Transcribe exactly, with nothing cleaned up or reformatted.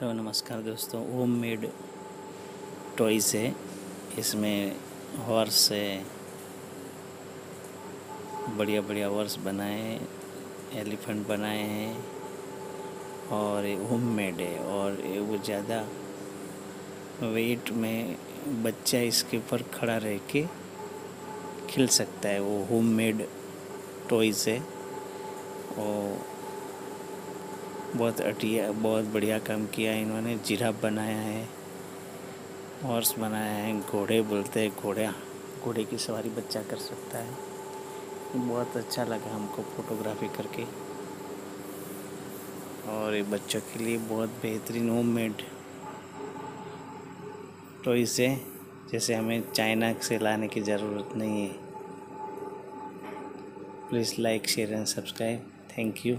Hello नमस्कार दोस्तों, home made toys है। इसमें हॉर्स है, बढ़िया बढ़िया हॉर्स बनाए हैं, एलिफेंट बनाए हैं और होम मेड है। और वो ज़्यादा वेट में बच्चा इसके ऊपर खड़ा रह के खेल सकता है। वो होम मेड टॉयज़ है और बहुत अटिया बहुत बढ़िया काम किया है इन्होंने। जिराफ बनाया है, हॉर्स बनाया है, घोड़े बोलते हैं, घोड़े घोड़े की सवारी बच्चा कर सकता है। बहुत अच्छा लगा हमको फोटोग्राफी करके और ये बच्चों के लिए बहुत बेहतरीन होम मेड टॉयज़ है। जैसे हमें चाइना से लाने की ज़रूरत नहीं है। Please like share and subscribe. Thank you.